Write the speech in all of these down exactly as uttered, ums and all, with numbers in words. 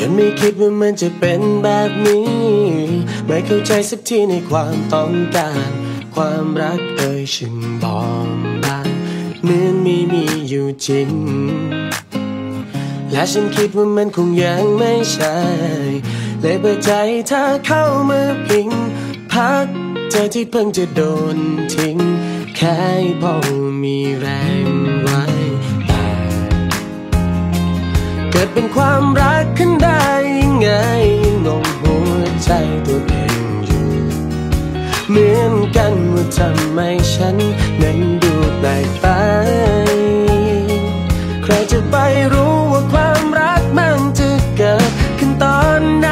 ฉันไม่คิดว่ามันจะเป็นแบบนี้ไม่เข้าใจสักทีในความต้องการความรักเอ่ยฉันบอกบางเหมือนไม่มีอยู่จริงและฉันคิดว่ามันคงยังไม่ใช่เลยเปิดใจถ้าเข้ามาพิงพักเธอที่เพิ่งจะโดนทิ้งแค่พอมีแรงไว้เกิดเป็นความรักขึ้นได้ยังไงงงหัวใจตัวเองอยู่เหมือนกันว่าทำไมฉันนั้นดูแปลกไปใครจะไปรู้ว่าความรักมันจะเกิดขึ้นตอนไหน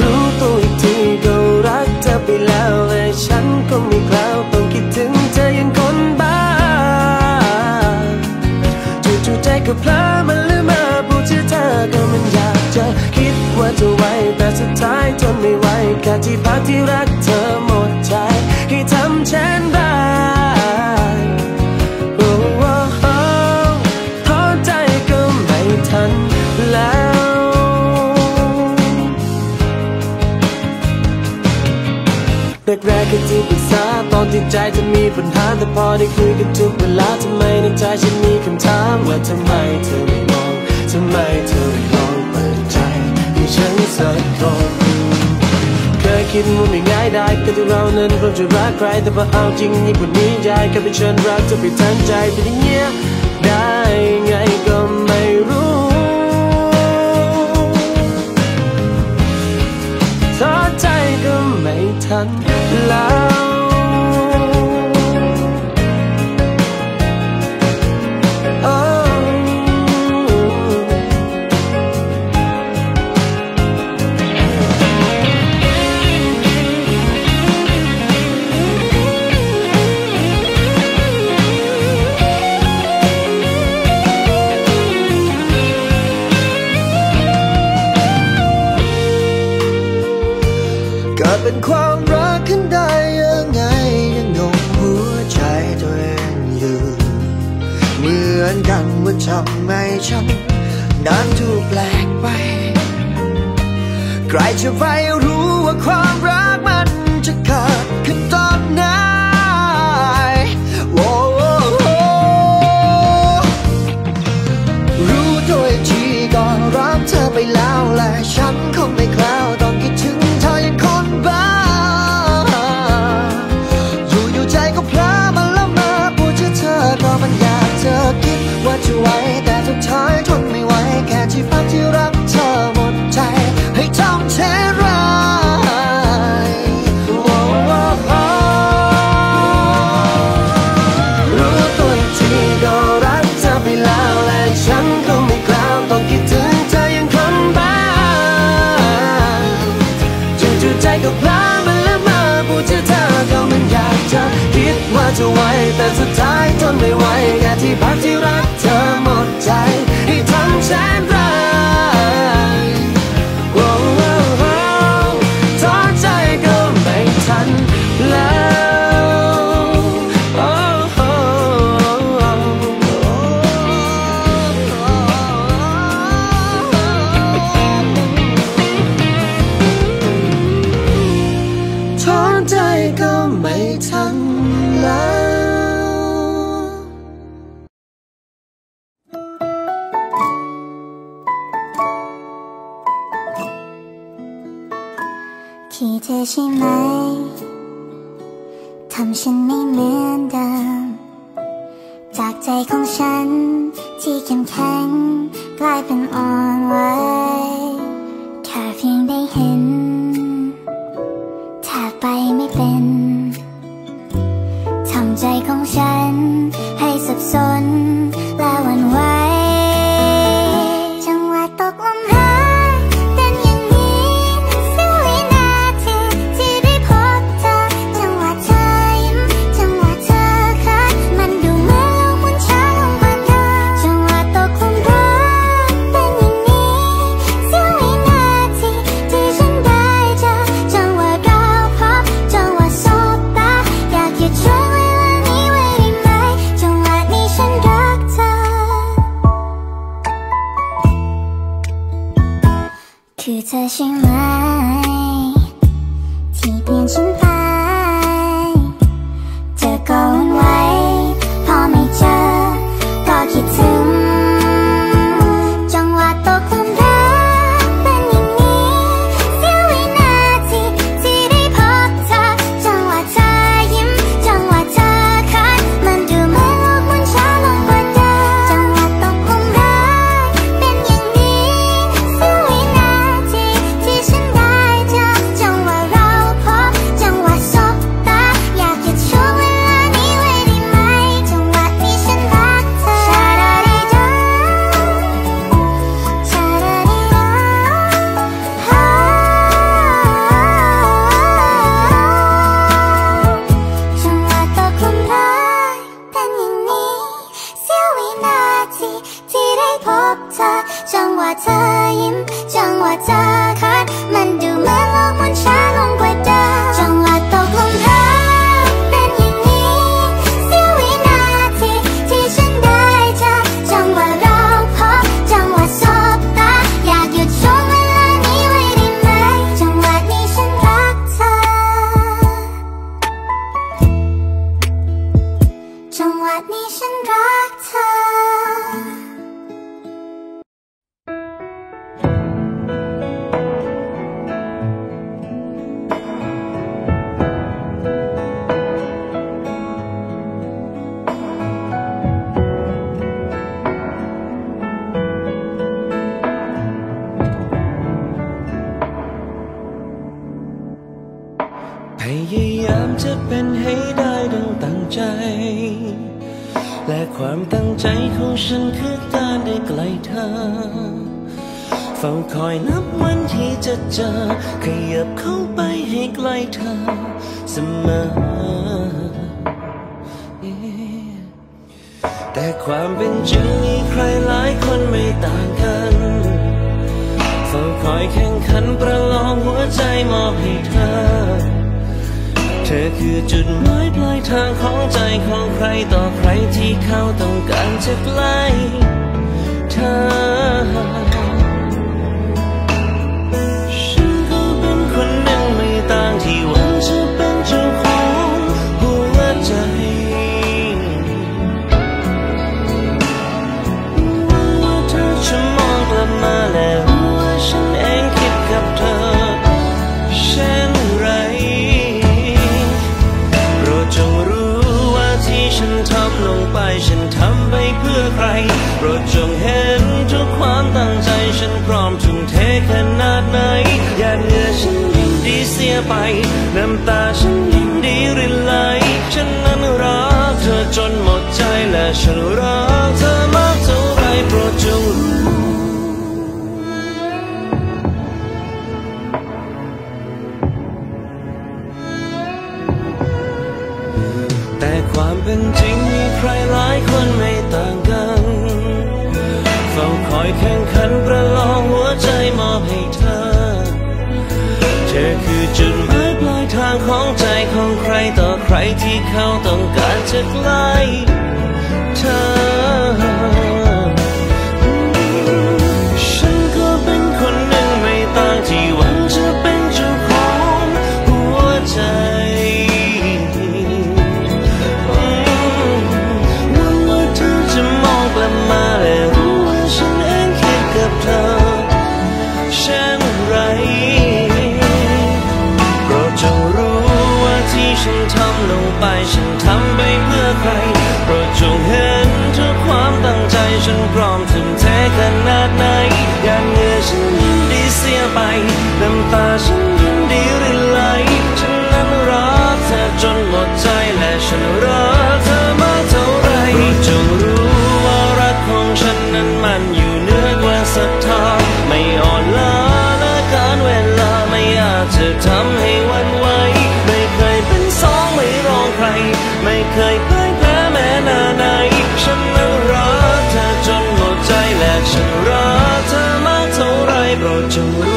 รู้ตัวอีกทีก็รักเธอไปแล้วและฉันก็ไม่กล้าต้องคิดถึงเธอยังคนบ้าจู่ๆใจก็พลาดมันลืมมาพูดชื่อเธอก็มันอยากจะคิดว่าจะไว้แต่สุดท้ายทนไม่ไหวแค่ที่พักที่รักเธอหมดใจให้ทำเช่นไรโอ้โหท้อใจก็ไม่ทันแล้วแรกๆก็ที่ปรึกษาตอนที่ใจจะมีปัญหาแต่พอได้คุยกันทุกเวลาทำไมในใจฉันมีคำถามว่าทำไมเธอไม่มองทำไมเธอไม่ลองเปิดใจให้ฉันสักคนเคยคิดว่าไม่ง่ายได้ก็ที่เรานั้นพร้อมจะรักใครแต่พอเอาจริงยิ่งกว่านี้ใจก็เป็นฉันรักเธอไปทั้งใจไปที่เงี้ยได้ไงก็ไม่รู้ท้อใจก็ไม่ทันแล้วเป็นความรักขึ้นได้ยังไงยังงงหัวใจตัวเองอยู่เหมือนกันว่าทำไมฉันนั้นถูกแปลกไปใครจะไปรู้ว่าความรักมันจะเกิดขึ้นตอนไหนโอ้โอ้โอ้รู้ตัวอีกทีก็รักเธอไปแล้วและฉันคงไม่กล้าต้องคิดถึงเธอยังคนบ้าอยู่ๆใจก็พลาดมาแล้วมาพูดชื่อเธอก็มันอยากเธอคิดว่าจะไว้แต่สุดท้ายทนไม่ไหวแค่ที่พักที่รักเธอหมดใจให้ทำเช่นไรรู้ตัวอีกทีก็รักเธอไปแล้วและฉันก็ไม่กล้าต้องคิดถึงเธอยังคนบ้าใจก็พลาดมันแล้วมาพูดชื่อเธอก็มันอยากจะคิดว่าจะไว้แต่สุดท้ายทนไม่ไหวแค่ที่พักที่รักเธอหมดใจให้ทำเช่นไรท้อใจก็ไม่ทันแล้วคิดเธอใช่ไหมทำฉันไม่เหมือนเดิมจากใจของฉันที่เข้มแข็งกลายเป็นอ่อนไหวแค่เพียงได้เห็นถ้าไปไม่เป็นทำใจของฉันให้สับสนและหวั่นไหวจังหวะตกลงฉัน เธอใช่ไหมที่เปลี่ยนฉันไปเธอก็หวั่นไหวพอไม่เจอก็คิดถึงจังหวะตกหลุมรักเป็นอย่างนี้เสี้ยววินาทีที่ได้พบเธอจังหวะเธอยิ้มจังหวะเธอคัดมันดูเหมือนโลกมันช้าลงกว่าเดิมจังหวะตกหลุมรักเป็นอย่างนี้เสี้ยววินาทีที่ฉันได้เจอจังหวะเราพบจังหวะสบตาอยากจะช่วงเวลานี้ไว้ได้ไหมจังหวะที่ฉันรักเธอ จังหวะตกหลุมรักเป็นอย่างนี้เสี้ยววินาทีที่ได้พบเธอจังหวะเธอยิ้มจังหวะเธอคัดมันดูเหมือนโลกมันช้าลงกว่าเดิมจังหวะตกหลุมรักเป็นอย่างนี้เสี้ยววินาทีที่ฉันได้เจอจังหวะเราพบจังหวะสบตาอยากหยุดช่วงเวลานี้ไว้ได้ไหมจังหวะนี้ฉันรักเธอ จังหวะนี้ฉันรักเธอ พยายามจะเป็นให้ได้ดังตั้งใจ และความตั้งใจของฉันคือการได้ใกล้เธอ เฝ้าคอยนับวันที่จะเจอ ขยับเข้าไปให้ใกล้เธอเสมอ แต่ความเป็นจริงมีใครหลายคนไม่ต่างกัน เฝ้าคอยแข่งขันประลองหัวใจมอบให้เธอเธอคือจุดหมายปลายทางของใจของใครต่อใครที่เขาต้องการจะใกล้เธอฉันก็เป็นคนหนึ่งไม่ต่างที่หวังจะเป็นเจ้าของหัวใจหวังว่าเธอจะมองกลับมาและรู้ว่าฉันเองคิดกับเธอเช่นไรจงรู้ว่าที่ฉันทำลงไปฉันทำไปเพื่อใครโปรดจงเห็นทุกความตั้งใจฉันพร้อมทุ่มเทขนาดไหนอย่าเหนื่อยฉันยินดีเสียไปน้ำตาฉันยินดีรินไหลฉันนั้นรักเธอจนหมดใจและฉันรักเธอมากเท่าไรโปรดจงรู้แต่ความเป็นจริงมีใครหลายคนไม่ต่างกันเฝ้าคอยแข่งขันประลองหัวใจมอบให้เธอเธอคือจุดหมายปลายทางของใจของใครต่อใครที่เขาต้องการจะใกล้เธอฉันก็เป็นคนหนึ่งไม่ต่างที่หวังจะเป็นเจ้าของหัวใจมาและรู้ว่าฉันเองคิดกับเธอเช่นไรโปรดจงรู้ว่าที่ฉันทำลงไปฉันทำไปเพื่อใครโปรดจงเห็นทุกความตั้งใจฉันพร้อมทุ่มเทขนาดไหนอย่าเหนื่อยฉันยินดีเสียไปน้ำตาฉันยินดีรินไหลฉันนั้นรักเธอจนหมดใจและฉันรักเธอมากเท่าไรโปรดจงรู้ของฉันนั้นมันอยู่เหนือกว่าศรัทธาไม่อ่อนล้าและการเวลาไม่อาจจะทำให้หวั่นไหวไม่เคยเป็นสองไม่รองใครไม่เคยพ่ายแพ้แม้นาไหนฉันนั้นรักเธอจนหมดใจและฉันรักเธอมากเท่าไรโปรดจงรู้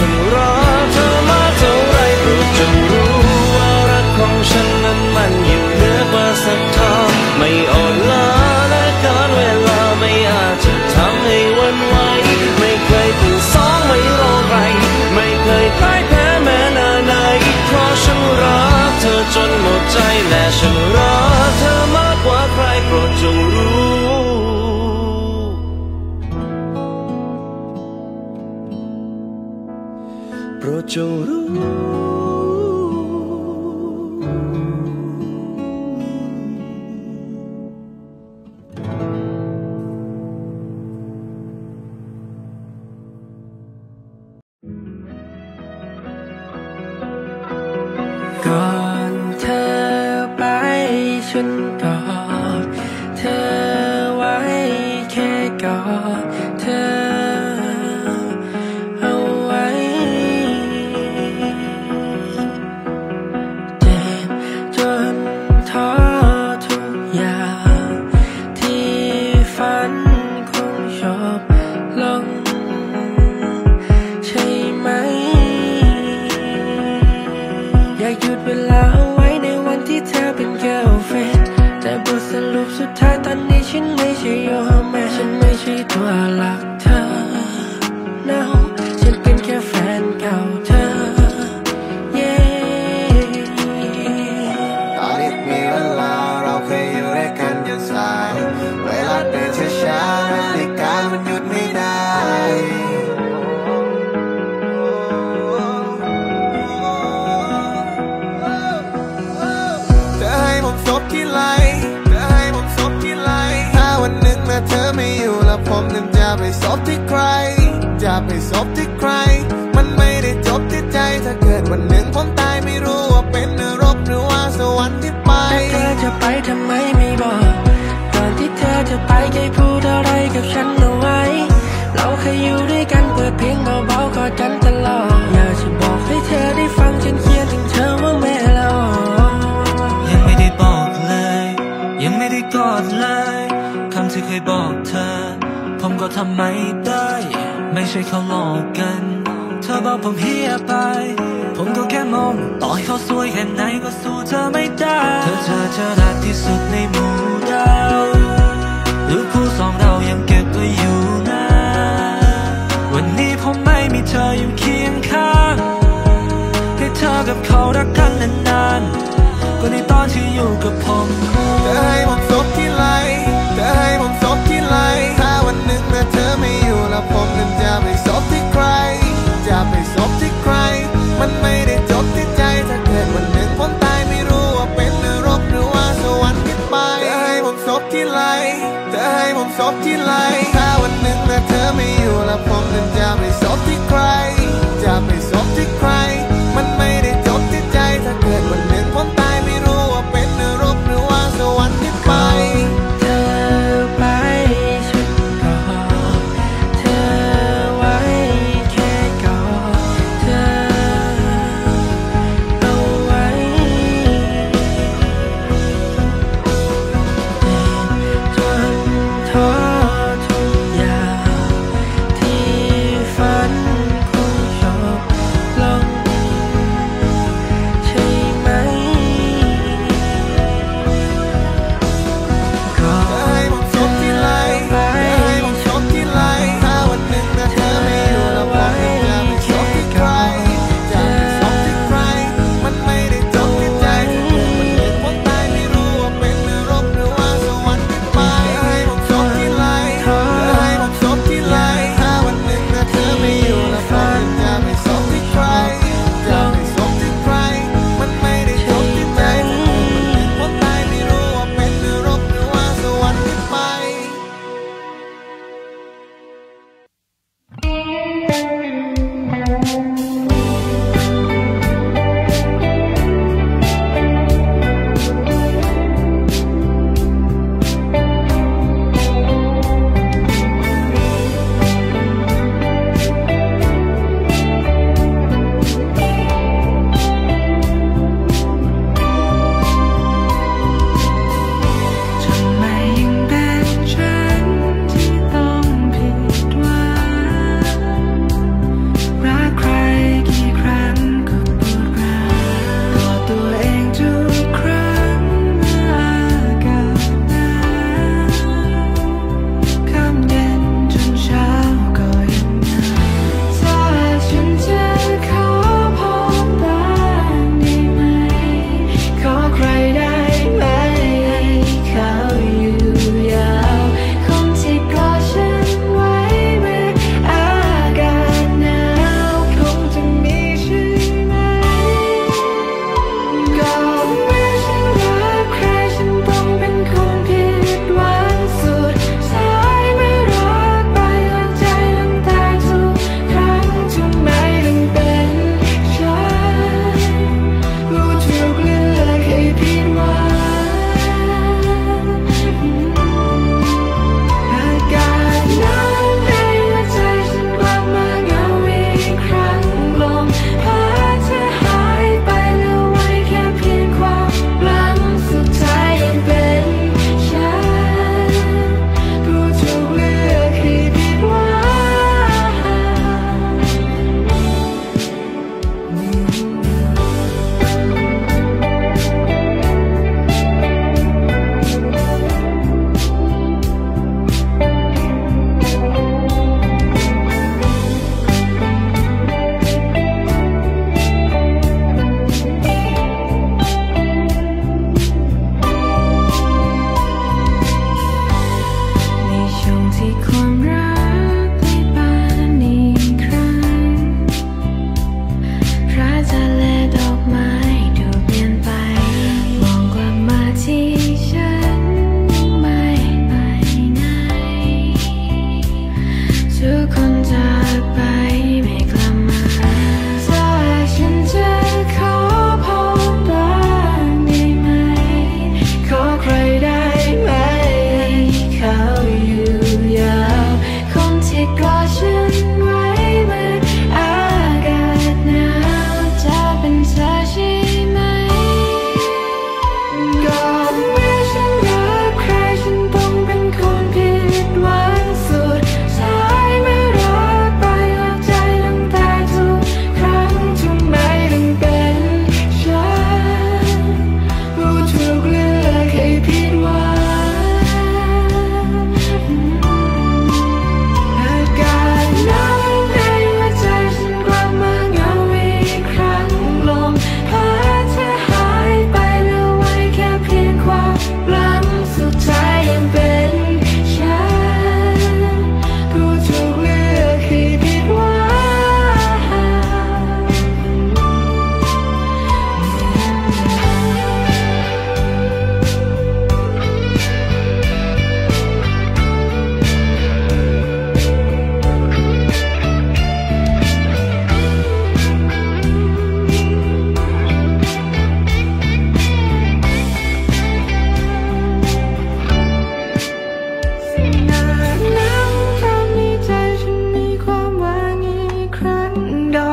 ฉันรอเธอมาเท่าไรโปรดจงรู้ว่ารักของฉันนั้นมันยิ่งเหนือกว่าสักเท่าไม่อ่อนล้าและการเวลาไม่อาจจะทำให้วันไหวไม่เคยเป็นสองไม่รอใครไม่เคยพ่ายแพ้แม้นาไหนเพราะฉันรักเธอจนหมดใจและฉันรักเธอมากกว่าใครโปรดจงรู้โปรดจงรู้ก่อนเธอไปฉันกอดเธอไว้แค่กอดเธอสุดท้ายตอนนี้ฉันไม่ใช่โยมแม่ฉันไม่ใช่ตัวหลักเธอ no ฉันเป็นแค่แฟนเก่าเธอ yeah ตอนนี้มีเวลาเราเคยอยู่ด้วยกันจนสายเวลาเดินช้าๆนาฬิกามันหยุดไม่ได้เธอให้ผมซบที่ไหลวันหนึ่งแม้เธอไม่อยู่แล้วผมนั้นจะไปซบที่ใครจะไปซบที่ใครมันไม่ได้จบที่ใจถ้าเกิดวันหนึ่งผมตายไม่รู้ว่าเป็นนรกหรือว่าสวรรค์ที่ไปเธอจะไปทำไมไม่บอกตอนที่เธอจะไปแกพูดอะไรกับฉันเอาไว้เราเคยอยู่ด้วยกันเปิดเพลงเบาๆกอดกันตลอดอยากจะบอกให้เธอได้ฟังฉันเขียนถึงเธอว่าแม่เรายังไม่ได้บอกเลยยังไม่ได้กอดเลยคำที่เคยบอกเธอผมก็ทำไม่ได้ไม่ใช่เขาหลอกกันเธอบอกผมเฮียไปผมก็แค่มองต่อให้เขาสวยแค่ไหนก็สู้เธอไม่ได้เธอเธอเธอรักที่สุดในหมู่ดาวหรือคู่สองเรายังเก็บไว้อยู่นะวันนี้ผมไม่มีเธออยู่เคียงข้างให้เธอกับเขารักกันนานๆก็ในตอนที่อยู่กับผมเธอให้ผมซบที่ไหลเธอให้ผมซบที่ไหลถ้าวันหนึ่งแม้เธอไม่อยู่แล้วผมนั้นจะไปซบที่ใครจะไปซบที่ใครมันไม่ได้จบที่ใจถ้าเกิดวันหนึ่งผมตายไม่รู้ว่าเป็นนรกหรือว่าสวรรค์ที่ไปเธอให้ผมซบที่ไหลเธอให้ผมซบที่ไหลถ้าวันหนึ่งแม้เธอไม่อยู่แล้วผมนั้นจะไปซบที่ใครจะไปซบที่ใครมันไม่ได้จบที่ใจถ้าเกิดวันหนึ่งผมตายไม่รู้ว่าเป็นนรกหรือว่าสวรรค์ที่ไปI cry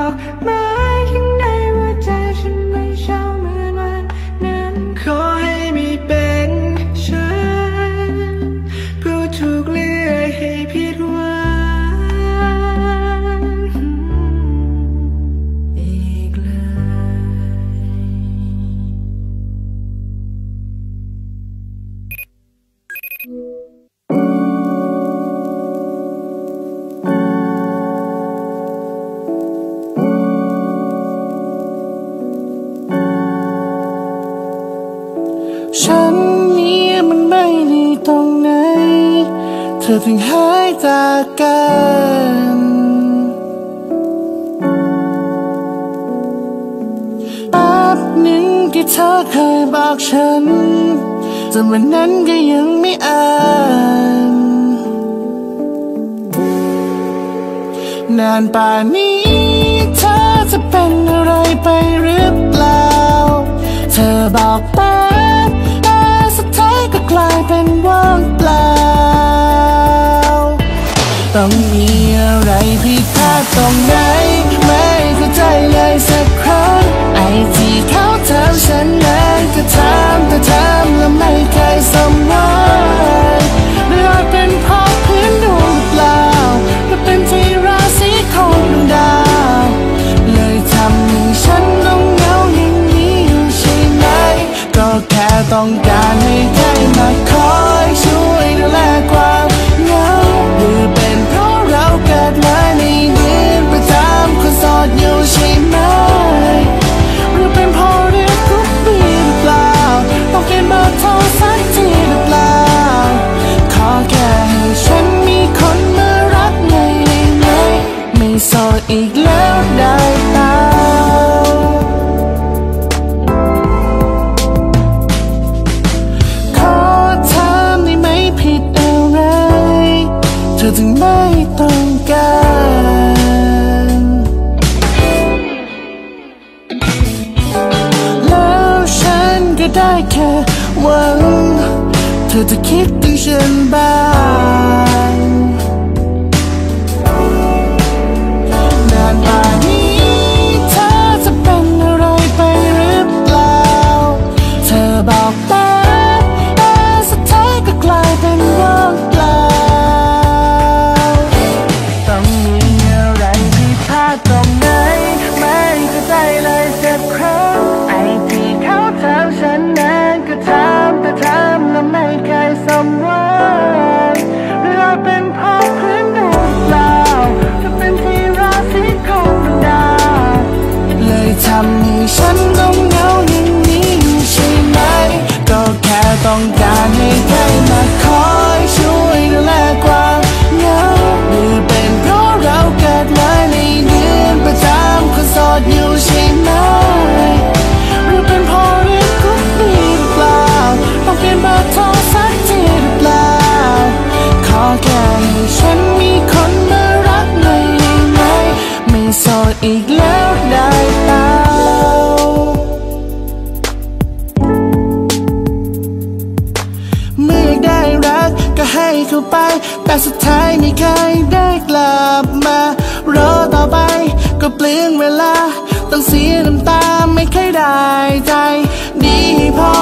อกไม้ข้างในว่าใจฉันไม่เช้าเหมือนวันนั้นขอให้มีเป็นฉันผู้ถูกเลื่อยให้ผิดหวังอีกเลยฉันนี้มันไม่ดีตรงไหนเธอถึงหายจากกันแป๊บหนึ่งที่เธอเคยบอกฉันแต่วันนั้นก็ยังไม่อ่านนานป่านนี้เธอจะเป็นอะไรไปหรือเปล่าเธอบอกไปกลายเป็นว่างเปล่าต้องมีอะไรผิดพลาดตรงไหนไม่เข้าใจเลยสักครั้งไอ้ที่เขาถามฉันนั้นก็ถามแต่ถามแล้วไม่เคยสมหวังหรืออาจเป็นเพราะพื้นดวงเปล่าหรือเป็นที่ราศีของดาวเลยทำให้ฉันต้องเหงาอย่างนี้ใช่ไหมก็แค่ต้องการให้มาคอยช่วยดูแลความเหงาหรือเป็นเพราะเราเกิดมาในเดือนประจำคนโสดอยู่ใช่ไหมหรือเป็นเพราะเรื่องทุกปีหรือเปล่าต้องเก็บมาเท่าสักทีหรือเปล่าขอแค่ให้ฉันมีคนมารักในในไม่โสดอีกแล้วได้เปล่าถึงไม่ต้องการแล้วฉันก็ได้แค่หวังเธอจะคิดถึงฉันบ้างนานป่านนี้เธอจะเป็นอะไรไปหรือเปล่าเธอบอกแต่แต่สุดท้ายก็กลายเป็นว่างเปล่าทำให้ฉันต้องเหงาอย่างนี้ใช่ไหมก็แค่ต้องการให้ใครมาคอยช่วยดูแลความเหงาหรือเป็นเพราะเราเกิดมาในเดือนประจำคนโสดอยู่ใช่ไหมหรือเป็นเพราะเรื่องทุกปีหรือเปล่าต้องเปลี่ยนเบอร์โทรสักทีหรือเปล่าขอแค่ให้ฉันมีคนมารักหน่อยได้ไหมไม่โสดอีกแล้วได้เปล่าให้เข้าไปแต่สุดท้ายไม่เคยได้กลับมารอต่อไปก็เปลืองเวลาต้องเสียน้ำตาไม่เคยได้ใจดีพอ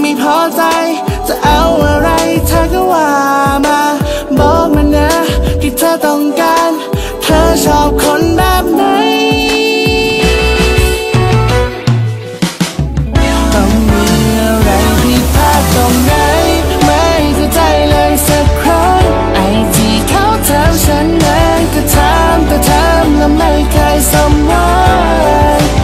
ไม่พอใจจะเอาอะไรเธอก็ว่ามาบอกมานะที่เธอต้องการเธอชอบคนแบบไหนต้องมีอะไรที่พลาดตรงไหนใจเลยสักครั้งไอ้ที่เขาถามฉันนั้นก็ถามแต่ถามแล้วไม่เคยสมหวัง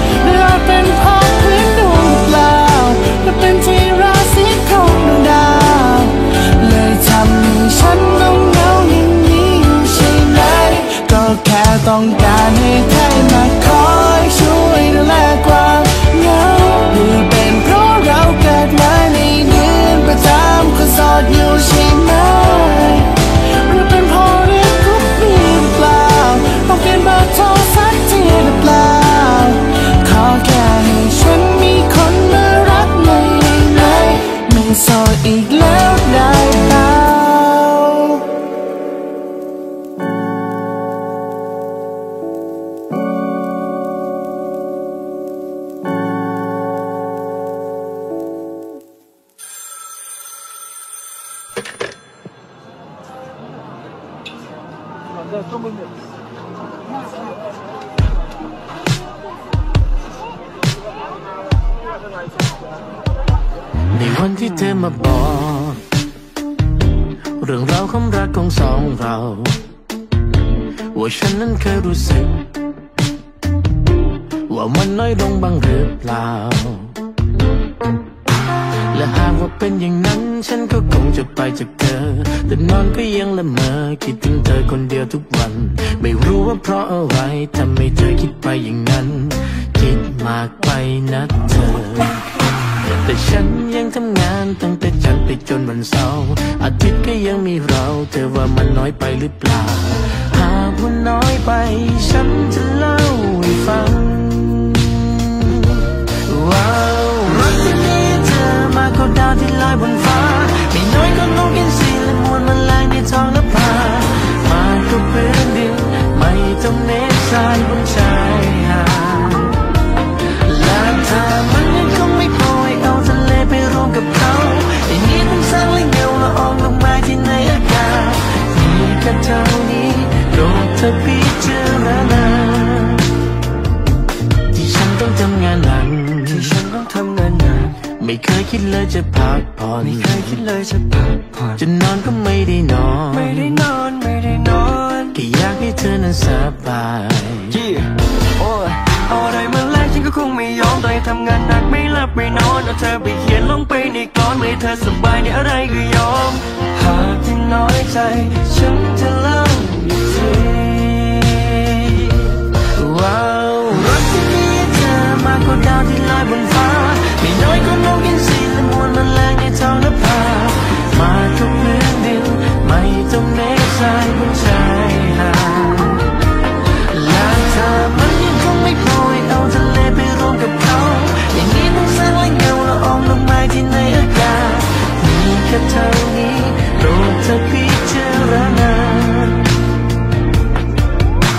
ตัวมึงเนี่ยในวันที่เธอมาบอกเรื่องราวความรักของสองเราว่าฉันนั้นเคยรู้สึกว่ามันน้อยลงบ้างหรือเปล่าและหากว่าเป็นอย่างนั้นฉันก็คงจะไปจากเธอแต่นอนก็ยังละเมอคิดถึงเธอคนเดียวทุกวันไม่รู้ว่าเพราะอะไรทำให้เธอคิดไปอย่างนั้นคิดมากไปนะเธอแต่ฉันยังทำงานตั้งแต่จันทร์ไปจนวันเสาร์อาทิตย์ก็ยังมีเราเธอว่ามันน้อยไปหรือเปล่าหากว่าน้อยไปฉันจะเล่าให้ฟังว้าวรักที่มีเธอมาก็ดาวที่ลอยบนฟ้าไม่น้อยก็นกอินทรีและมวลแมลงในท้องนภามากับพื้นดินไม่ต้องเน้นสายบนชายหาดและเธอมันยังคงไม่พอให้เอาทะเลไปรวมกับเขาอย่างนี้ต้องสร้างเรื่องเงาละอองลงมาที่ในอากาศมีแค่เท่านี้โปรดเธอพิจารณาที่ฉันต้องทำงานหนักที่ฉันต้องทำงานหนักไม่เคยคิดเลยจะพักผ่อนไม่เคยคิดเลยจะพักผ่อนจะนอนก็ไม่ได้นอนไม่ได้นอนไม่ได้นอนแค่อยากให้เธอนั้นสบายโอ้ยเอาอะไรมาแลกฉันก็คงไม่ยอมต้องทำงานหนักไม่หลับไม่นอนเอาเธอไปเขียนลงไปในกลอนให้เธอสบายในอะไรก็ยอมหากที่น้อยใจฉันจะเล่าอีกทีว้าวรักที่มีเธอมากกว่าดาวที่ลอยบนฟ้าไม่น้อยก็นกอินทรีและมวลแมลงในท้องนภามากับพื้นดินไม่ต้องเน้นสายบนชายหาดและเธอมันยังคงไม่พอให้เอาทะเลไปรวมกับเขาอย่างนี้ต้องสร้างแหล่งเงาละอองลงมาที่ในอากาศมีแค่เท่านี้โปรดเธอพิจารณา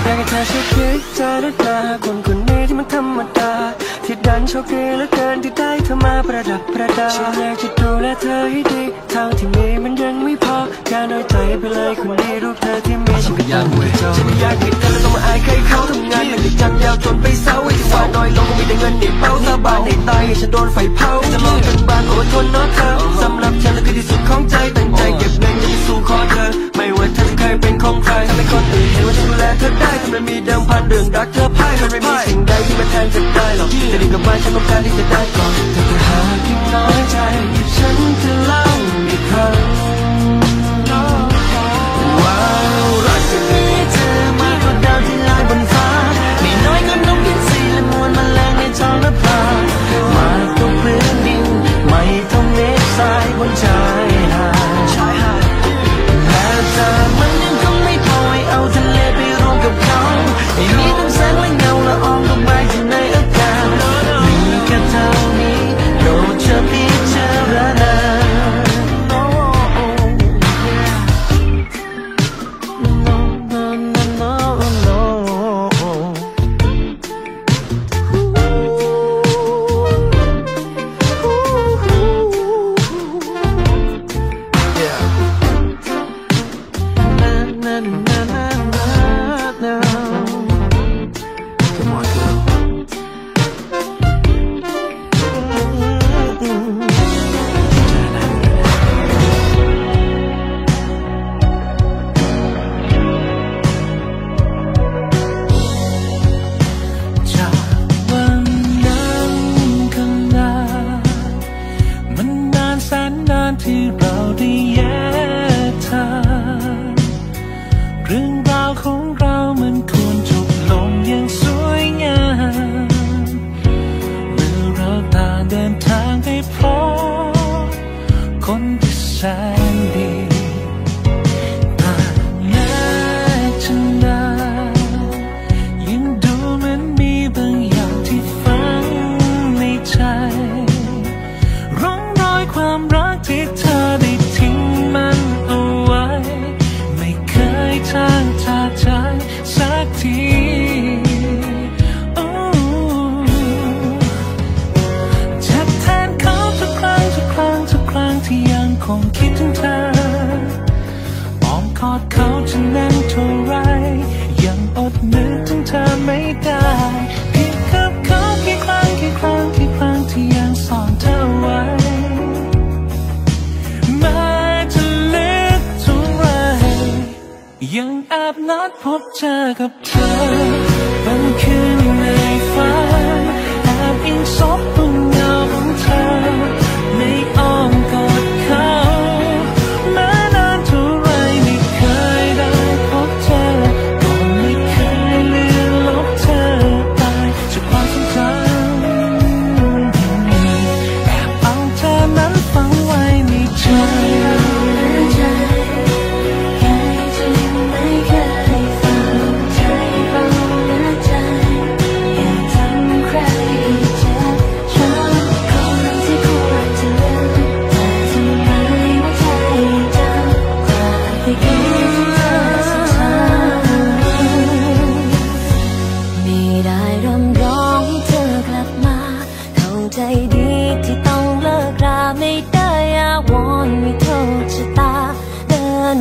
อยากให้เธอช่วยคิดใจรักนาคนคนนี้ที่มันธรรมดาที่ดันโชคดีเหลือเกินที่ได้เธอมาประดับประดาฉันอยากจะดูแลเธอให้ดีทางที่มีมันยังไม่พออย่าน้อยใจไปเลยคนดีรูปเธอที่มีฉันก็อยากมีเจ้าฉันอยากมีแต่เราต้องมาอายใครเขาทำงานหนักในจังยาวจนไปเศร้าไอ้ที่ว่าน้อยลงก็มีแต่เงินในเป้าตาบานในตายให้ฉันโดนไฟเผาจะมองจนบานอดทนน้อเธอสำหรับฉันนั่นคือที่สุดของใจตั้งใจเก็บเงินที่สู้ขอเธอไม่ว่าเธอจะเคยเป็นของใครทำให้คนอื่นเห็นว่าฉันดูแลเธอได้ทำไมมีเดิมพันเรื่องรักเธอพ่ายมันไม่มีสิ่งใดที่มาแทนจะได้หรอกจะดีกับบ้านฉันต้องการที่จะได้ก่อนแต่ถ้าหากยิ่งน้อยใจฉันจะเล่าอีกครั้งว้าวรักที่มีเธอมากกว่าดาวที่ลอยบนฟ้าไม่น้อยก็นกอินทรีและมวลแมลงในท้องนภามากับพื้นดินไม่ต้องเน็บสายบนชายหาดและเธอมันยังคงไม่พอให้เอาทะเลไปรวมกับเขาไม่มีน้ำแสงและเงาละอองลงไปที่ในอากาศมีแค่เท่านี้โปรดเธอพิจารณา พบเจอกับเธอบังคืนในฝันแอบอิงซบตรงเงาของเธอในอ้อมกอดเขาแม้นานเท่าไรไม่เคยได้พบเธอก็ไม่เคยลืมลบเธอไปจากความทรงจำแอบเอาเธอนั้นฝังไว้ในใจ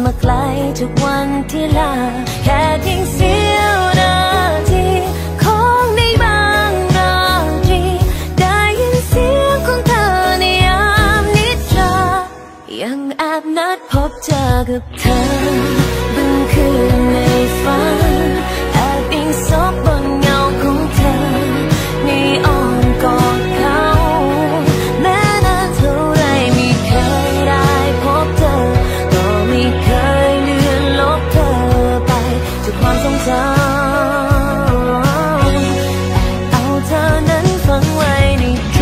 มาไกลจากวันที่ลาแค่เพียงเสี้ยวนาทีคงในบางราตรีได้ยินเสียงของเธอในยามนิทรายังแอบนัดพบเจอกับเธอบังคืนในฝันแอบอิงซบบนเงาของเธอในอ้อมกอดเขาแม้นานเท่าไรไม่เคยได้พบเธอเคยเลือนลบเธอไปจากความทรงจำเอาเธอนั้นฝังไว้ในใจ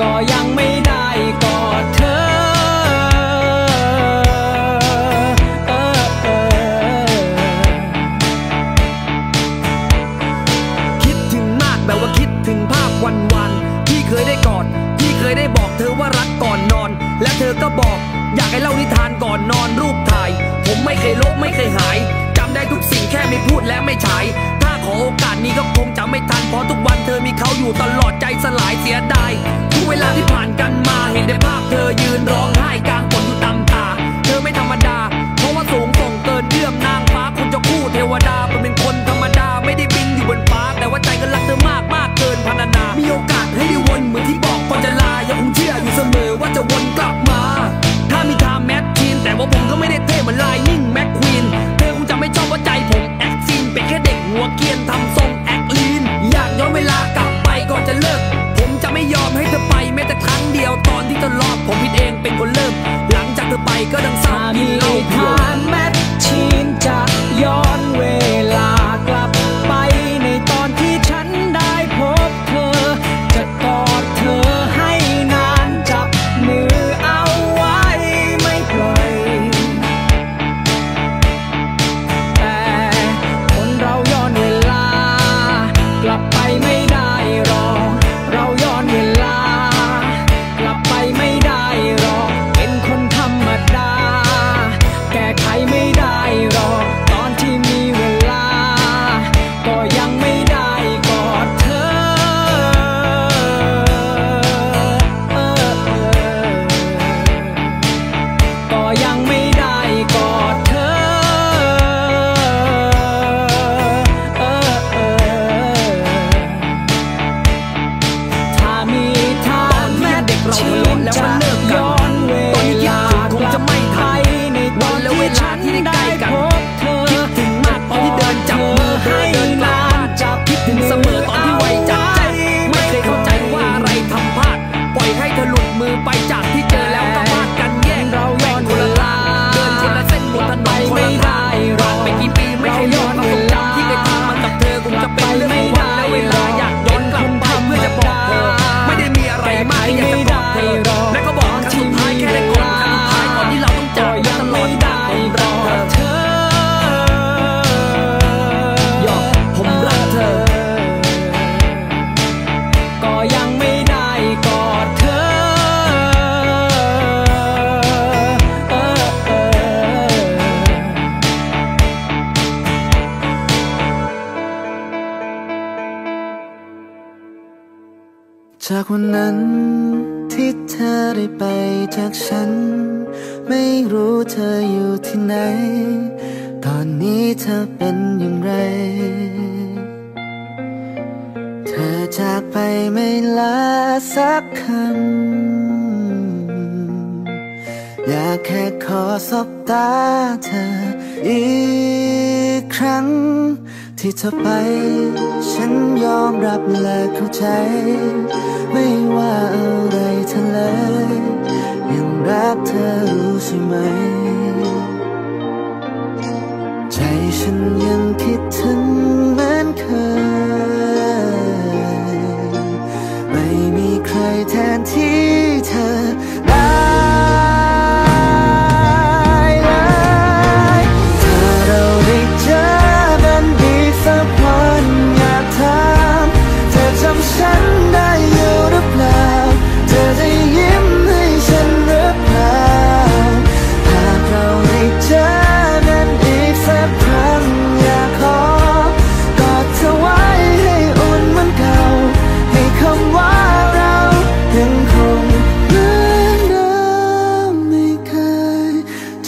ก็ยังไม่ได้กอดเธอ จากวันนั้นที่เธอได้ไปจากฉันไม่รู้เธออยู่ที่ไหนตอนนี้เธอเป็นอย่างไรเธอจากไปไม่ลาสักคำอยากแค่ขอสบตาเธออีกครั้งที่เธอไปฉันยอมรับและเข้าใจไม่ว่าอะไรเธอเลยยังรักเธอรู้ใช่ไหมใจฉันยังคิดถึงเหมือนเคยไม่มีใครแทนที่เธอ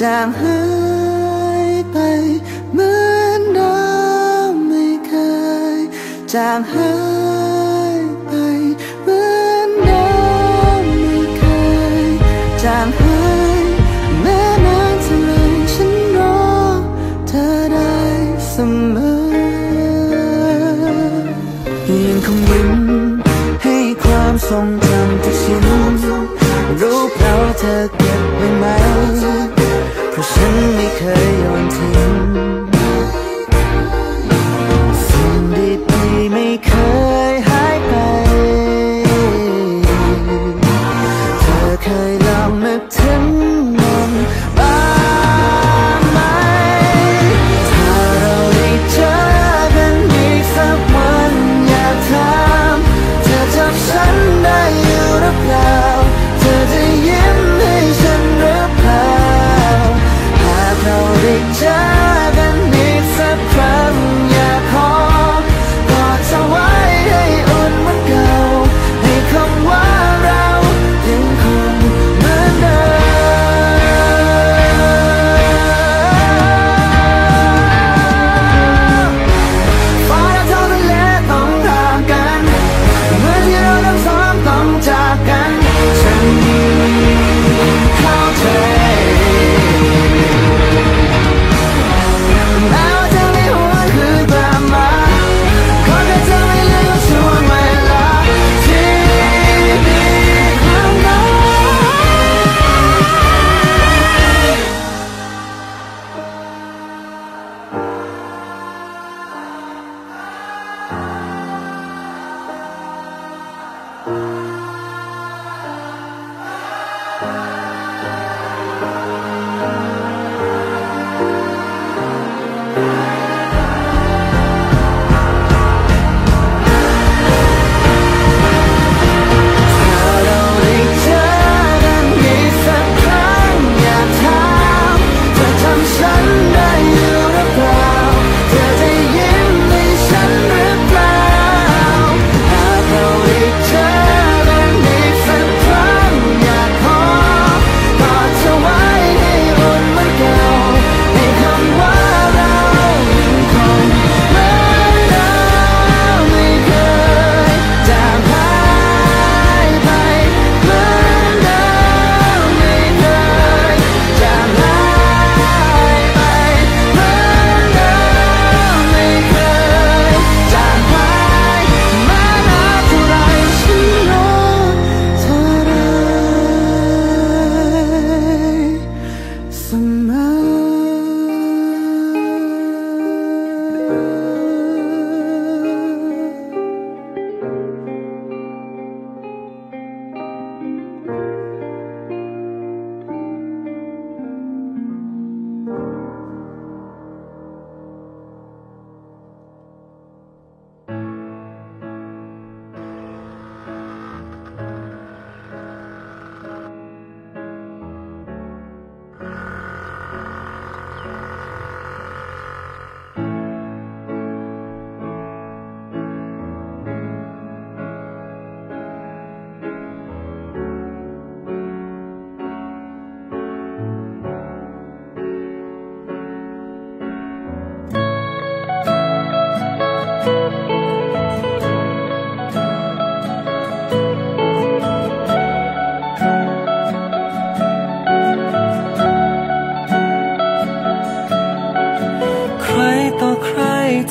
จางหายไปเหมือนน้ำไม่เคยจางหายแม้นานเท่าไรฉันรอเธอได้เสมอยังคงยิ้มให้ความทรงจำทุกชิ้นรู้เปล่าเธอเก็บไว้ไหมเพราะฉันไม่เคยยอมทิ้งไม่เคยหายไปเธอเคยลองนึกถึงมันบ้างไหมถ้าเราได้เจอกันอีกสักวันอยากถามเธอจำฉันได้อยู่หรือเปล่าเธอจะยิ้มให้ฉันหรือเปล่าหากเราได้เจอ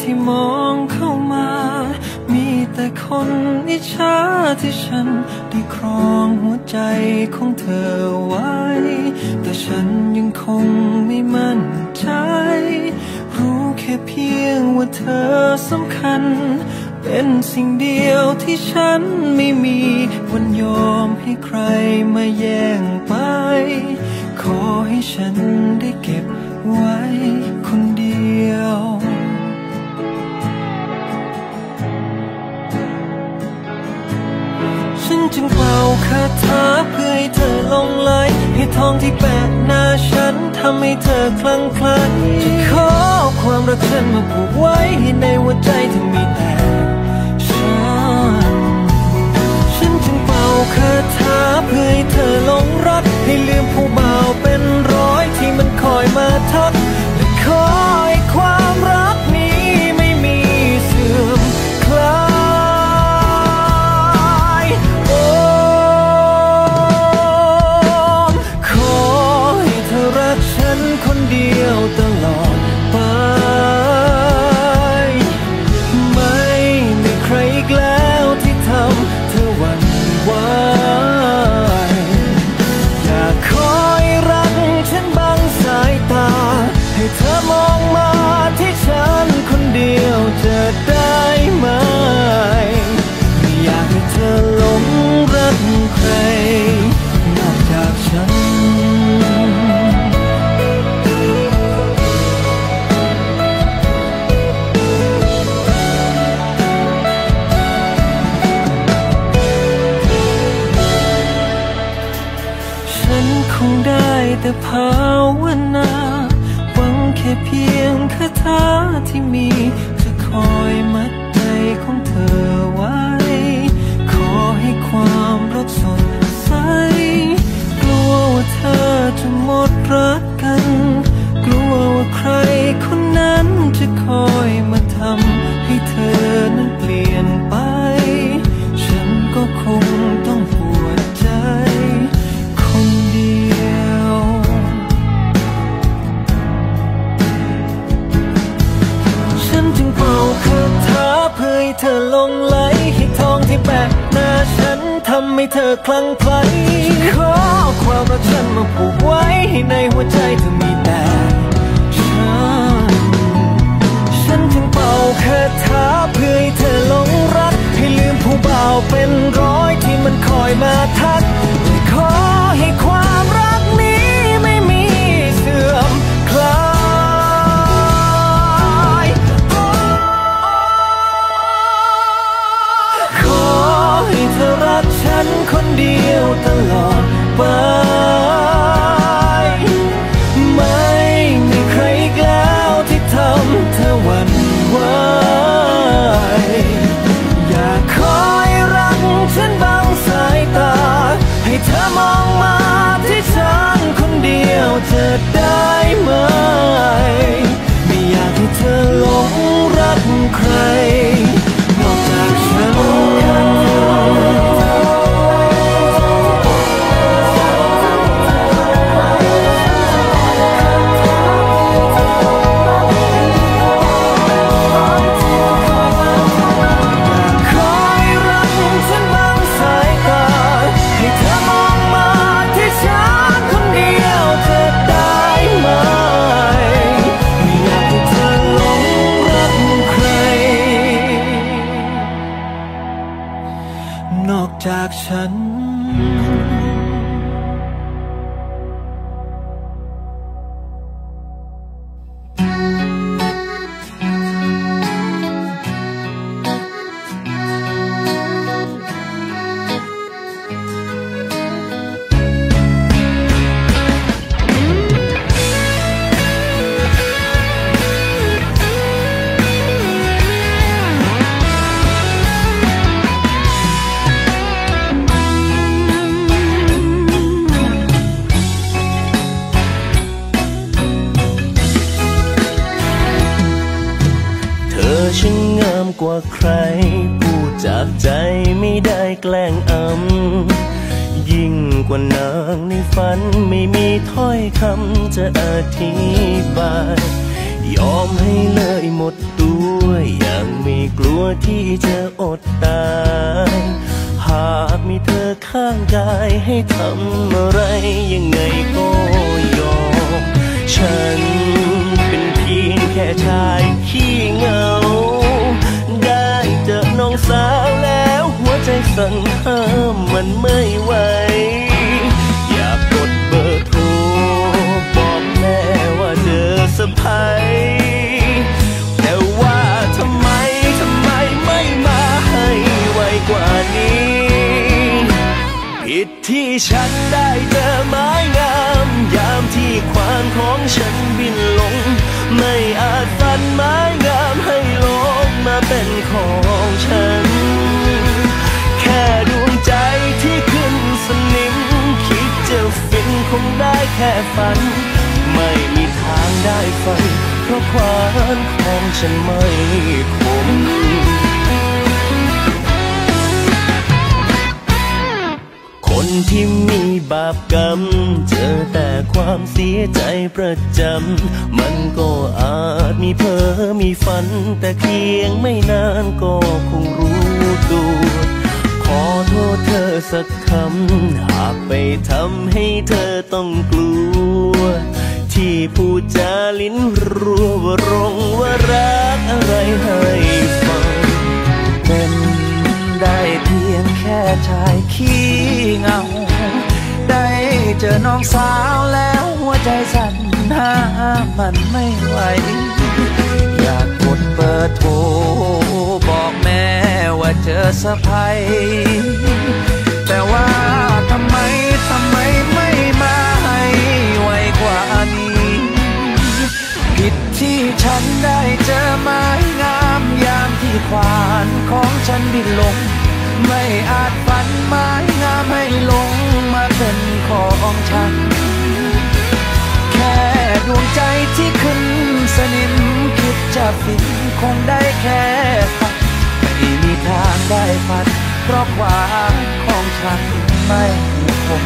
ที่มองเข้ามามีแต่คนนิชาที่ฉันได้ครองหัวใจของเธอไว้แต่ฉันยังคงไม่มั่นใจรู้แค่เพียงว่าเธอสำคัญเป็นสิ่งเดียวที่ฉันไม่มีวันยอมให้ใครมาแย่งไปขอให้ฉันได้เก็บไว้คนเดียวฉันจึงเป่าคาถาเพื่อให้เธอหลงไหลให้ทองที่แปะหน้าฉันทำให้เธอคลั่งไคล้จะขอความรักฉันมาผูกไว้ให้ในหัวใจเธอมีแต่ฉันจึงเป่าคาถาเพื่อให้เธอหลงรักให้ลืมผู้บ่าวเป็นร้อยที่มันคอยมาทักและคอยความรักนี้ไม่มีเสื่อมคลายโอ้ขอให้เธอรักฉันคนเดียวตลอดไปไม่มีใครอีกแล้วที่ทำเธอหวั่นไหวเธอมองมาที่ฉันคนเดียวจะได้ไหมไม่อยากให้เธอหลงรักใครนอกจากฉันฉันคงได้แต่ภาวนาแค่เพียงคาถาที่มีจะคอยมัดใจของเธอไว้ขอให้ความรักสดใสกลัวว่าเธอจะหมดรักกันกลัวว่าใครคนนั้นจะคอยมาทำให้เธอนั้นเปลี่ยนไปฉันก็คงต้องปวดใจเพื่อให้เธอหลงไหลให้ทองที่แปะหน้าฉันทำให้เธอคลั่งไคล้ขอความรักฉันมาผูกไว้ให้ในหัวใจเธอมีแต่ฉันฉันจึงเป่าคาถาเพื่อให้เธอหลงรักให้ลืมผู้บ่าวเป็นร้อยที่มันคอยมาทักและขอให้ความรักนี้ไม่มีเสื่อมคลายเธอรักฉันคนเดียวตลอดไปไม่มีใครอีกแล้วที่ทำเธอหวั่นไหวอยากคอยรักฉันบางสายตาให้เธอมองมาที่ฉันคนเดียวจะได้ไหมไม่อยากให้เธอหลงรักใครนอกจากฉันจากฉันใครพูดจากใจไม่ได้แกล้งอำยิ่งกว่านางในฝันไม่มีถ้อยคำจะอธิบายยอมให้เลย หมดตัวอย่างไม่กลัวที่จะอดตายหากมีเธอข้างกายให้ทำอะไรยังไงก็ยอมฉันเป็นเพียงแค่ชายขี้เหงาได้เจอน้องสาวแล้วหัวใจสั่งห้ามมันไม่ไหวอยากกดเบอร์โทรบอกแม่ว่าเจอสะพายผิดที่ฉันได้เจอไม้งามยามที่ควานของฉันบินลงไม่อาจฝันไม้งามให้ลงมาเป็นของฉันแค่ดวงใจที่ขึ้นสนิมคิดจะฟินคงได้แค่ฝันไม่มีทางได้ฝันเพราะควานของฉันไม่คมคนที่มีบาปกรรมเจอแต่ความเสียใจประจำมันก็อาจมีเพ้อมีฝันแต่เพียงไม่นานก็คงรู้ตัวขอโทษเธอสักคำหากไปทำให้เธอต้องกลัวที่พูดจาลิ้นรัวว่ารงว่ารักอะไรให้ฟังเป็นได้เพียงแค่ชายขี้เหงาได้เจอน้องสาวแล้วหัวใจสั่นห้ามมันไม่ไหวอยากกดเบอร์โทรบอกแม่ว่าเจอสะพายแต่ว่าทำไมทำไมไม่มาให้ไวกว่านี้ผิดที่ฉันได้เจอไม้งามยามที่ควานของฉันบินลงไม่อาจฝันไม้งามให้ลงมาเป็นของฉันแค่ดวงใจที่ขึ้นสนิมคิดจะฟินคงได้แค่ฝันไม่มีทางได้ฝันเพราะความของฉันไม่คม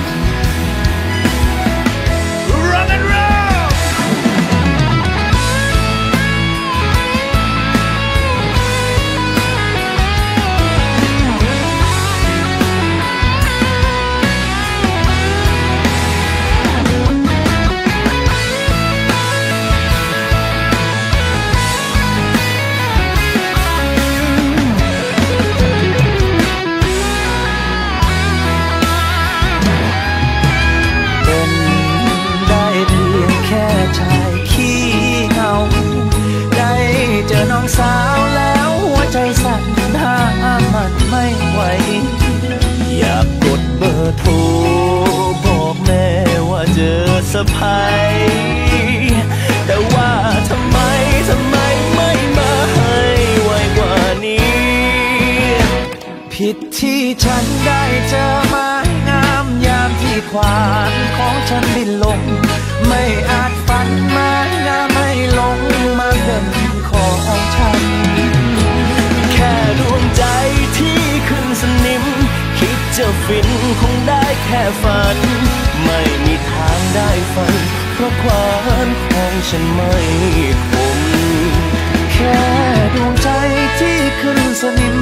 สาวแล้วหัวใจสั่นห้ามมันไม่ไหวอยากกดเบอร์โทรบอกแม่ว่าเจอสะพายแต่ว่าทำไมทำไมไม่มาให้ไวกว่านี้ผิดที่ฉันได้เจอไม้งามยามที่ควานของฉันบินลงไม่อาจฝันไม้งามให้ลงมาเป็นของฉันแค่ดวงใจที่ขึ้นสนิมคิดจะฟินคงได้แค่ฝันไม่มีทางได้ฝันเพราะความของฉันไม่คมแค่ดวงใจที่ขึ้นสนิม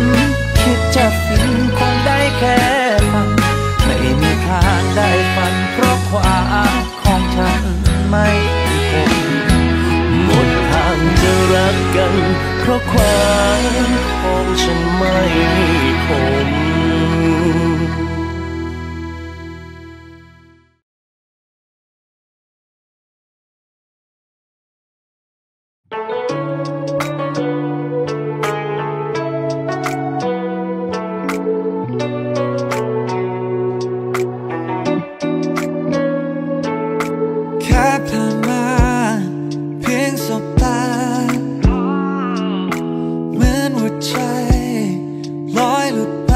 คิดจะฟินคงได้แค่ฝันไม่มีทางได้ฝันเพราะความของฉันไม่คมหมดทางจะรักกันเพราะความของฉันไม่คมลอยหลุดไป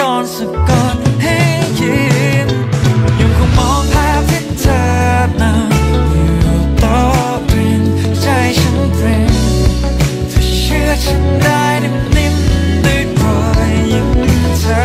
ตอนสะกดให้ยิ้มยังคงมองภาพที่เธอนั่งอยู่โต๊ะเรียนใจฉันเปลี่ยนเธอเชื่อฉันได้นิ่มๆด้วยรอยยิ้มเธอ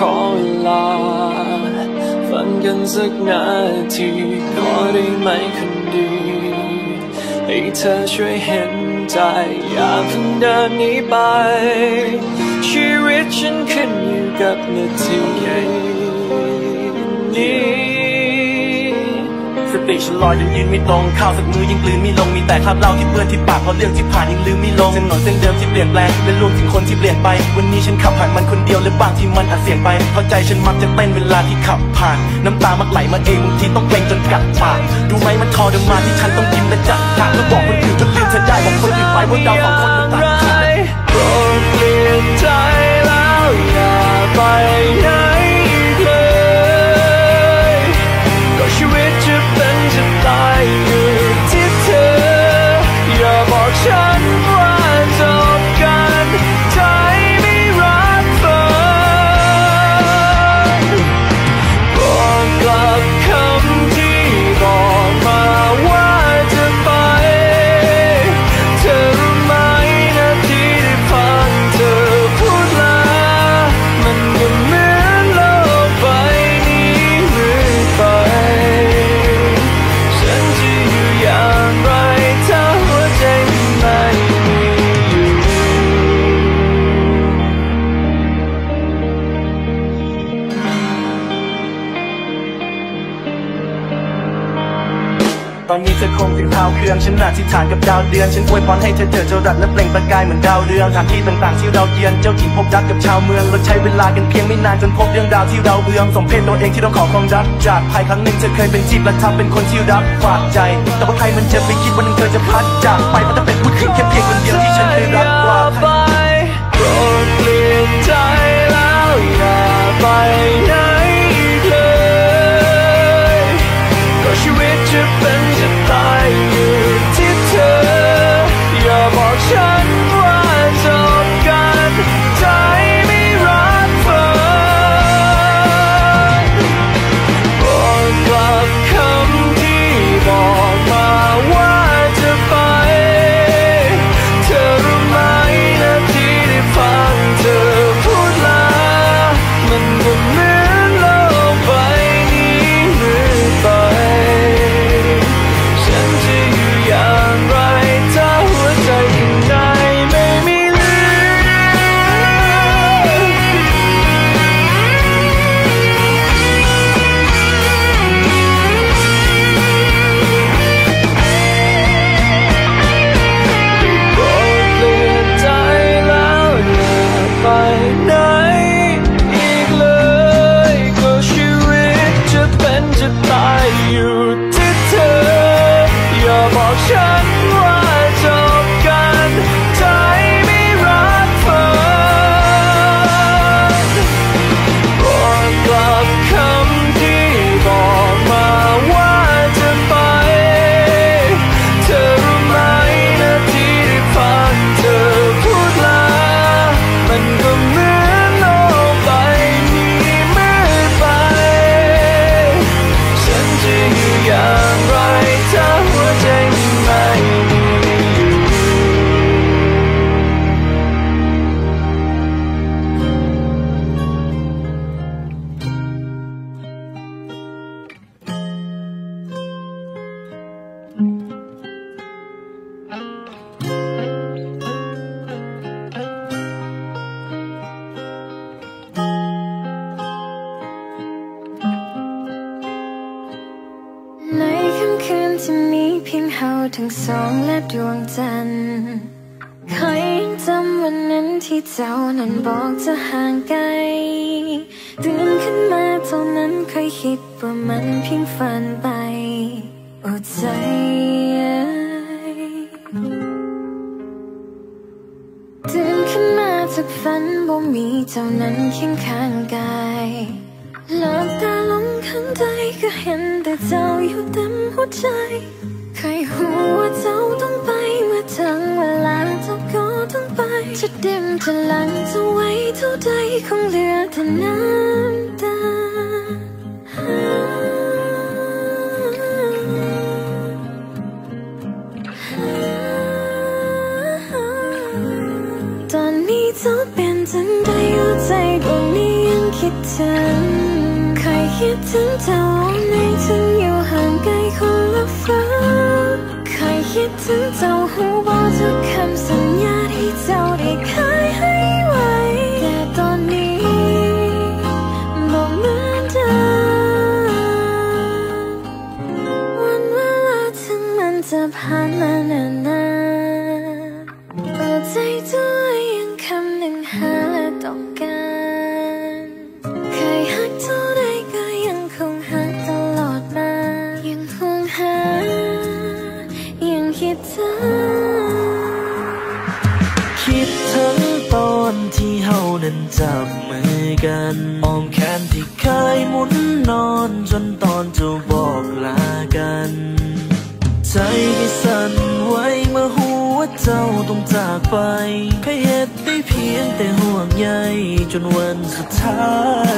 ขอเวลาฝันกันสักนาทีขอได้ไหมคนดีให้เธอช่วยเห็นใจอย่าเพิ่งเดินหนีไปชีวิตฉันขึ้นอยู่กับนาทีนี้สติฉันลอยยังยืนไม่ตรงข้าวสักมือยังกลืนไม่ลงมีแต่คราบเหล้าที่เปื้อนที่ปากเพราะเรื่องที่ผ่านยังลืมไม่ลงเส้นหนอนเส้นเดิมที่เปลี่ยนแปลงและรวมถึงคนที่เปลี่ยนไปวันนี้ฉันขับผ่านมันคนเดียวและบางที่มันอาจเสี่ยงไปเพราะใจฉันมักจะเต้นเวลาที่ขับผ่านน้ำตามักไหลมาเองบางทีต้องเกรงจนกัดปากดูไหมมันทอดมาที่ฉันต้องยิ้มและจัดฉากแล้วบอกคนอื่นก็ลืมเธอได้บอกคนอื่นไปว่าเราสองคนมันต่างกันโปรดเปลี่ยนใจแล้วอย่าไปไหนชีวิตจะเป็นจะตายอยู่ที่เธออย่าบอกฉันว่าจบกันใจไม่รักเธอบอกกลับคำที่บอกมาว่าจะไปเธอรู้ไหมนาทีที่ผ่านเธอพูดลามันก็เหมือนโลกใบนี้หรือไปตอนนี้เธอคงถึงเท้าเครื่องฉันหน้าที่ฐานกับดาวเดือนฉันอวยพรให้เธอเจอเจ้ารัดและเปล่งประกายเหมือนดาวเรืองฐานที่ต่างๆที่เราเยือนเจ้าหญิงพบรักกับชาวเมืองเราใช้เวลากันเพียงไม่นานจนพบเรื่องราวที่เราเบื่อสมเพชตัวเองที่เราขอความรักจากใครครั้งหนึ่งเธอเคยเป็นจีบและทำเป็นคนที่รักฝากใจแต่ว่าใครมันจะไปคิดวันหนึ่งเธอจะพัดจากไปมันจะเป็นผู้หญิงแค่เพียงคนเดียวที่ฉันเคยรักกว่าใครโปรดเปลี่ยนใจแล้วอย่าไปไหนเลยก็ชีวิตจะเป็นจะตายอยู่ที่เธออย่าบอกฉันว่าจบกันใจไม่รักเธอบอกกลับคำที่บอกมาว่าจะไปเธอรู้ไหม จะมีเพียงเฮาทั้งสองและดวงจันทร์เคยยังจำวันนั้นที่เจ้านั้นบอกจะห่างไกลตื่นขึ้นมาตอนนั้นเคยคิดว่ามันเพียงฝันไปโอ้ใจตื่นขึ้นมาจากฝันบ่มีเจ้านั้นเคียงข้างกายหลับตาลงข้างใจก็เห็นแต่เจ้าอยู่เต็มหัวใจใครหูว่าเจ้าต้องไปเมื่อถึงเวลาเจ้าก็ต้องไปจะดิ้มจะหลังจะไว้เท่าใดคงเหลือแต่น้ำตาตอนนี้เจ้าเป็นจังใดหัวใจตรงนี้ยังคิดถึงใครคิดถึงเจ้าในถึงอยู่ห่างไกลคนละฟ้าใครคิดถึงเจ้าหูบอกทุกคำสัญญาที่เจ้าได้เคยให้ไว้แต่ตอนนี้บอกเหมือนเดิมวันเวลาถึงมันจะผ่านมานานๆเอาใจด้วยยังคำหนึ่งหาและต่อกันเคยหักเท่าใดก็ยังคงหักตลอดมายังคงหายังคิดถึงคิดถึงตอนที่เฮานั้นจับมือกันอ้อมแขนที่เคยหมุนนอนจนตอนเจ้าบอกลากันใจที่สั่นไหวเมื่อหูว่าเจ้าต้องจากไปแค่เหตุได้เพียงแต่ห่วงใยจนวันสุดท้า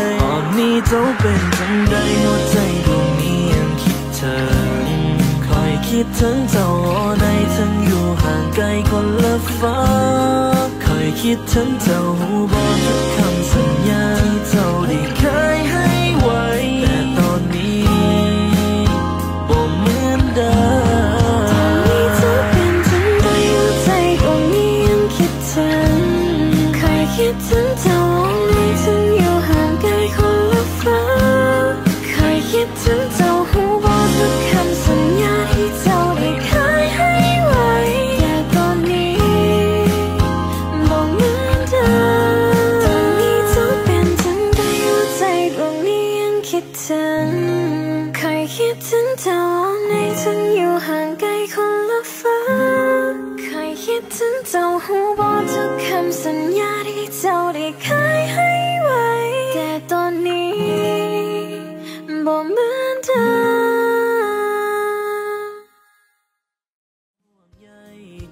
ยตอนนี้เจ้าเป็นจังใดหัวใจดวงนี้ยังคิดถึงคอยคิดถึงเจ้าในทั้งอยู่ห่างไกลคนละฟ้าคอยคิดถึงเจ้าบอกทุกคำสัญญาที่เจ้าได้เคยให้ไว้แต่ตอนนี้บ่เหมือนเดิมคิดถึงเจ้าในถึงอยู่ห่างไกลคนละฟ้าเคยคิดถึงเจ้าหูบอกทุกคำสัญญาที่เจ้าได้เคยให้ไว้แต่ตอนนี้บ่เหมือนเดิมตอนนี้เจ้าเป็นจังใดหัวใจดวงนี้ยังคิดถึงเคยคิดถึงเจ้าในถึงอยู่ห่างไกลคนละฟ้าเคยคิดถึงเจ้าหูบอกทุกคำสัญญาเจ้าได้เคยให้ไว้แต่ตอนนี้บ่เหมือนเดิมห่วงใย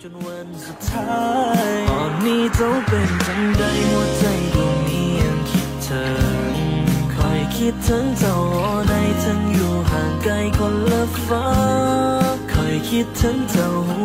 จนวันสุดท้ายตอนนี้เจ้าเป็นจังใดหัวใจดวงนี้ยังคิดถึงคอยคิดถึงเจ้าในทั้งอยู่ห่างไกลคนละฟ้าคอยคิดถึงเจ้า